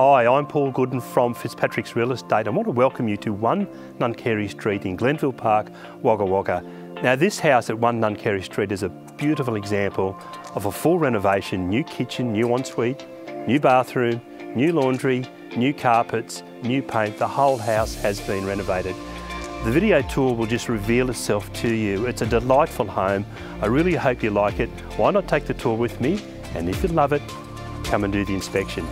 Hi, I'm Paul Gooden from Fitzpatrick's Real Estate. I want to welcome you to 1 Nunkeri Street in Glenfield Park, Wagga Wagga. Now this house at 1 Nunkeri Street is a beautiful example of a full renovation, new kitchen, new ensuite, new bathroom, new laundry, new carpets, new paint. The whole house has been renovated. The video tour will just reveal itself to you. It's a delightful home. I really hope you like it. Why not take the tour with me? And if you love it, come and do the inspection.